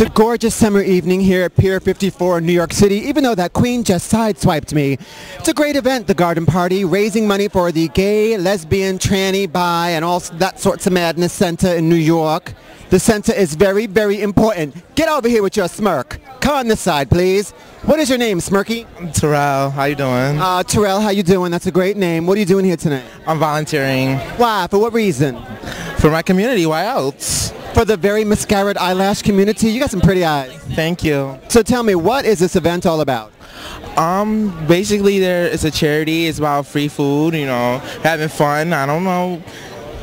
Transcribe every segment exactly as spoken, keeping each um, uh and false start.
It's a gorgeous summer evening here at Pier fifty-four in New York City, even though that queen just sideswiped me. It's a great event, the Garden Party, raising money for the Gay, Lesbian, Tranny, Bi, and all that sorts of madness center in New York. The center is very, very important. Get over here with your smirk. Come on this side, please. What is your name, Smirky? I'm Terrell. How you doing? Uh, Terrell, how you doing? That's a great name. What are you doing here tonight? I'm volunteering. Why? For what reason? For my community. Why else? For the very mascara eyelash community. You got some pretty eyes. Thank you. So tell me, what is this event all about? Um, basically, there is a charity. It's about free food, you know, having fun. I don't know.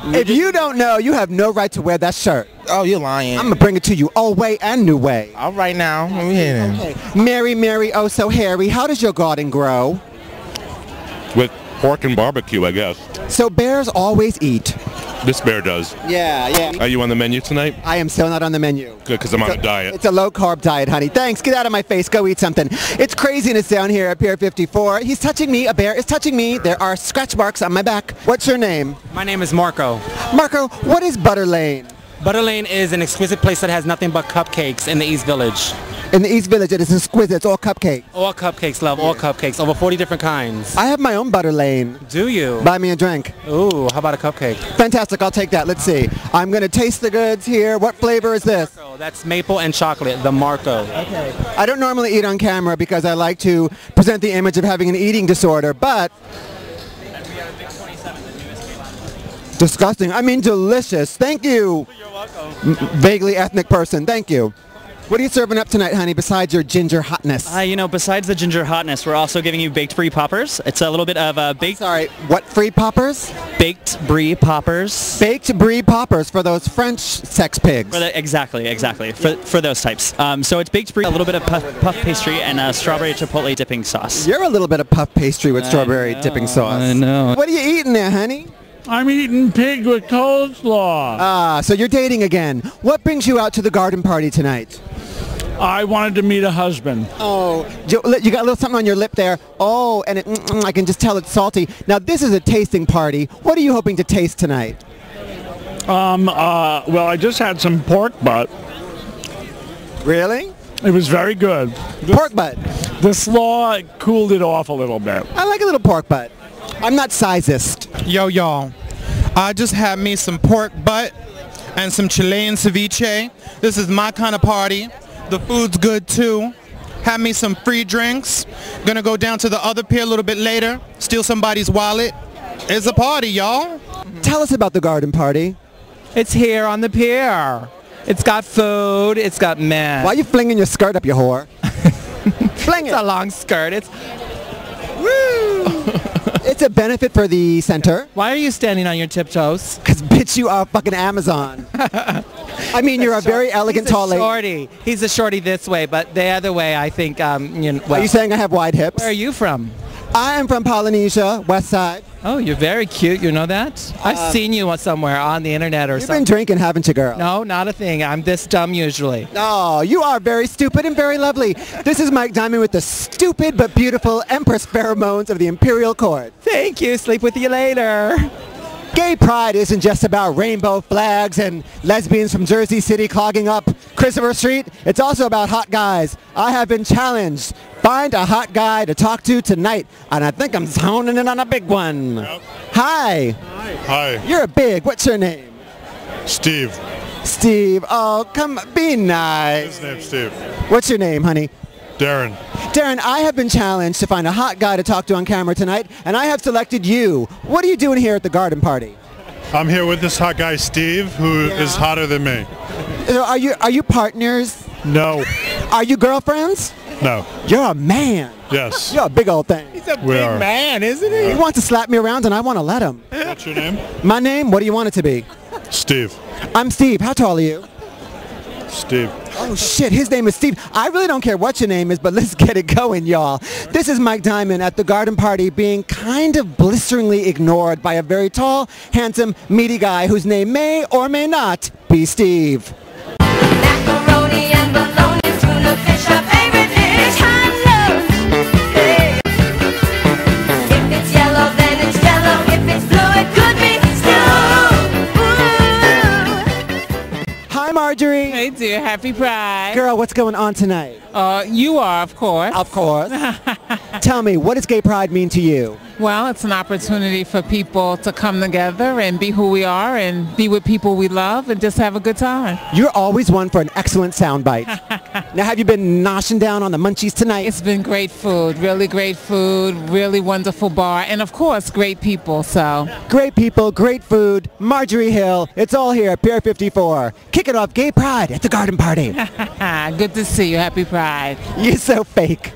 If you don't know, you have no right to wear that shirt. Oh, you're lying. I'm going to bring it to you old way and new way. All right now. Let me hear it. Okay. Mary, Mary, oh so hairy, how does your garden grow? With pork and barbecue, I guess. So bears always eat. This bear does. Yeah, yeah. Are you on the menu tonight? I am still not on the menu. Good, because I'm on a diet. It's a low-carb diet, honey. Thanks. Get out of my face. Go eat something. It's craziness down here at Pier fifty-four. He's touching me. A bear is touching me. There are scratch marks on my back. What's your name? My name is Marco. Marco, what is Butter Lane? Butter Lane is an exquisite place that has nothing but cupcakes in the East Village. In the East Village, it is exquisite. It's all cupcakes. All cupcakes, love. All cupcakes. Over forty different kinds. I have my own Butter Lane. Do you? Buy me a drink. Ooh, how about a cupcake? Fantastic. I'll take that. Let's see. I'm going to taste the goods here. What flavor is this? Marco. That's maple and chocolate, the Marco. Okay. I don't normally eat on camera because I like to present the image of having an eating disorder, but... disgusting. I mean delicious. Thank you. You're welcome. M vaguely ethnic person. Thank you. What are you serving up tonight, honey, besides your ginger hotness? Uh, you know, besides the ginger hotness, we're also giving you baked brie poppers. It's a little bit of a baked... I'm sorry, what free poppers? Baked brie poppers. Baked brie poppers for those French sex pigs. For the, exactly, exactly. For, for those types. Um, so it's baked brie, a little bit of puff, puff pastry, and a strawberry chipotle dipping sauce. You're a little bit of puff pastry with strawberry dipping sauce. I know. What are you eating there, honey? I'm eating pig with coleslaw. Ah, so you're dating again. What brings you out to the garden party tonight? I wanted to meet a husband. Oh, you got a little something on your lip there. Oh, and it, mm, I can just tell it's salty. Now, this is a tasting party. What are you hoping to taste tonight? Um, uh, well, I just had some pork butt. Really? It was very good. Pork butt? The slaw cooled it off a little bit. I like a little pork butt. I'm not sizist. Yo, y'all. I just had me some pork butt and some Chilean ceviche. This is my kind of party. The food's good, too. Had me some free drinks. Gonna go down to the other pier a little bit later. Steal somebody's wallet. It's a party, y'all. Tell us about the garden party. It's here on the pier. It's got food. It's got men. Why are you flinging your skirt up, you whore? Fling it. It's a long skirt. It's... Woo! It's a benefit for the center. Why are you standing on your tiptoes? Because bitch, you are fucking Amazon. I mean, you're a very elegant tall lady. He's a shorty. He's a shorty this way, but the other way, I think, um, you know. Well. Are you saying I have wide hips? Where are you from? I am from Polynesia, West Side. Oh, you're very cute. You know that? Um, I've seen you somewhere on the internet or you've something. You've been drinking, haven't you, girl? No, not a thing. I'm this dumb usually. Oh, you are very stupid and very lovely. This is Mike Diamond with the stupid but beautiful Empress Pheromones of the Imperial Court. Thank you. Sleep with you later. Gay pride isn't just about rainbow flags and lesbians from Jersey City clogging up Christopher Street. It's also about hot guys. I have been challenged. Find a hot guy to talk to tonight, and I think I'm honing in on a big one. Yep. Hi. Hi. Hi. You're a big. What's your name? Steve. Steve. Oh, come be nice. His name's Steve. What's your name, honey? Darren. Darren, I have been challenged to find a hot guy to talk to on camera tonight, and I have selected you. What are you doing here at the garden party? I'm here with this hot guy, Steve, who yeah. is hotter than me. Are you, are you partners? No. Are you girlfriends? No. You're a man. Yes. You're a big old thing. He's a we big are. man, isn't he? Yeah. He wants to slap me around, and I want to let him. What's your name? My name? What do you want it to be? Steve. I'm Steve. How tall are you? Steve. Oh shit, his name is Steve. I really don't care what your name is, but let's get it going, y'all. This is Mike Diamond at the garden party being kind of blisteringly ignored by a very tall, handsome, meaty guy whose name may or may not be Steve. Macaroni and bologna through the fish, our favorite dish. If it's yellow, then it's yellow. If it's blue, it could be snow. Hi, Marjorie. Marjorie. Hey, dear. Happy Pride. Girl, what's going on tonight? Uh, you are, of course. Of course. Tell me, what does Gay Pride mean to you? Well, it's an opportunity for people to come together and be who we are and be with people we love and just have a good time. You're always one for an excellent soundbite. Now, have you been noshing down on the munchies tonight? It's been great food, really great food, really wonderful bar, and of course, great people, so. Great people, great food, Marjorie Hill, it's all here at Pier fifty-four. Kick it off, Gay Pride at the Garden Party. Good to see you, happy Pride. You're so fake.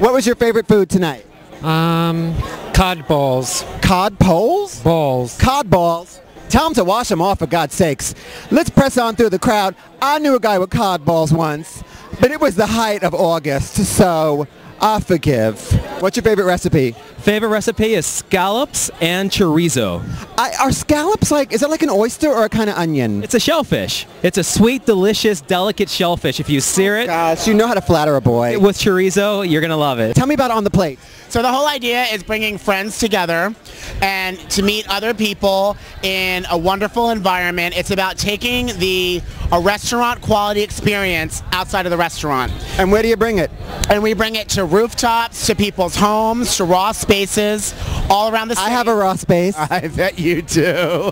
What was your favorite food tonight? Um, cod balls. Cod poles? Balls. Cod balls. Tell them to wash them off, for God's sakes. Let's press on through the crowd. I knew a guy with cod balls once, but it was the height of August, so I forgive. What's your favorite recipe? Favorite recipe is scallops and chorizo. I, are scallops like, is it like an oyster or a kind of onion? It's a shellfish. It's a sweet, delicious, delicate shellfish. If you sear it. Gosh, you know how to flatter a boy. With chorizo, you're going to love it. Tell me about On The Plate. So the whole idea is bringing friends together and to meet other people in a wonderful environment. It's about taking the a restaurant quality experience outside of the restaurant. And where do you bring it? And we bring it to rooftops, to people's homes, to raw spaces, all around the city. I have a raw space. I bet you do.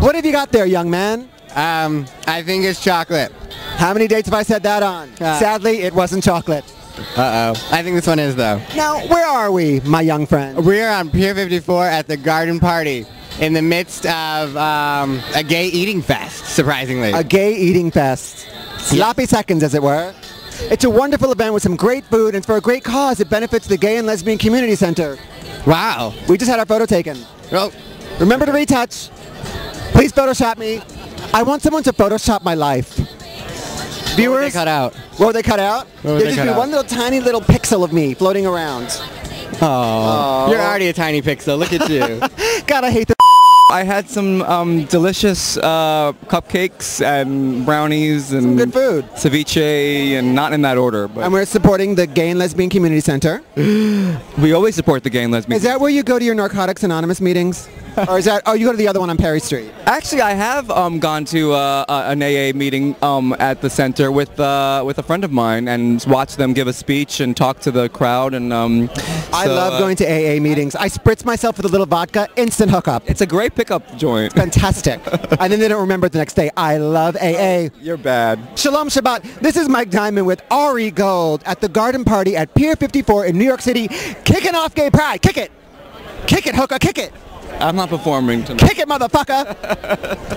What have you got there, young man? Um, I think it's chocolate. How many dates have I said that on? Uh, Sadly, it wasn't chocolate. Uh-oh. I think this one is, though. Now, where are we, my young friend? We are on Pier fifty-four at the Garden Party in the midst of um, a gay eating fest, surprisingly. A gay eating fest. Sloppy seconds, as it were. It's a wonderful event with some great food, and for a great cause. It benefits the Gay and Lesbian Community Center. Wow. We just had our photo taken. Well, remember to retouch. Please Photoshop me. I want someone to Photoshop my life. Viewers, what were they cut out? What were they cut out? There'd just be out? one little tiny little pixel of me floating around. Oh. You're already a tiny pixel. Look at you. God, I hate the. I had some um, delicious uh, cupcakes and brownies and some good food. Ceviche, and not in that order. But. And we're supporting the Gay and Lesbian Community Center. We always support the Gay and Lesbian. Is that where you go to your Narcotics Anonymous meetings? Or is that, oh, you go to the other one on Perry Street? Actually, I have um, gone to uh, an A A meeting um, at the center with uh, with a friend of mine and watched them give a speech and talk to the crowd. And um, I so, love going to A A meetings. I spritz myself with a little vodka, instant hookup. It's a great pickup joint. It's fantastic. And then they don't remember it the next day. I love A A. Oh, you're bad. Shalom Shabbat. This is Mike Diamond with Ari Gold at the Garden Party at Pier fifty-four in New York City, kicking off Gay Pride. Kick it. Kick it, hooker. Kick it. I'm not performing tonight. Kick it, motherfucker!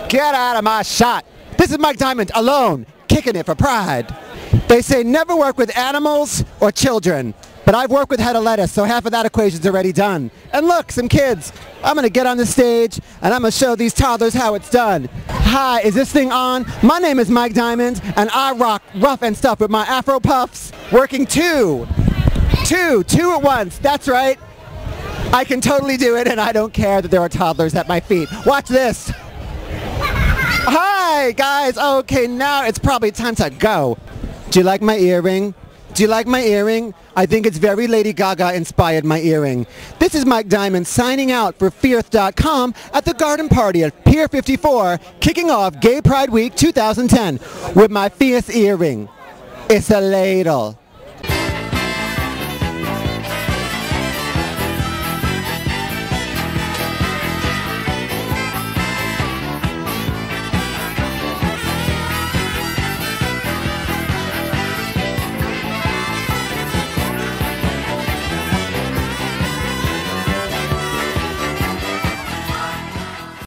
Get out of my shot. This is Mike Diamond, alone, kicking it for Pride. They say never work with animals or children, but I've worked with head of lettuce, so half of that equation's already done. And look, some kids. I'm gonna get on the stage, and I'm gonna show these toddlers how it's done. Hi, is this thing on? My name is Mike Diamond, and I rock rough and stuff with my Afro puffs. Working two, two, two at once, that's right. I can totally do it, and I don't care that there are toddlers at my feet. Watch this. Hi, guys. Okay, now it's probably time to go. Do you like my earring? Do you like my earring? I think it's very Lady Gaga inspired, my earring. This is Mike Diamond signing out for Fierth dot com at the Garden Party at Pier fifty-four, kicking off Gay Pride Week two thousand ten with my Fierth earring. It's a ladle.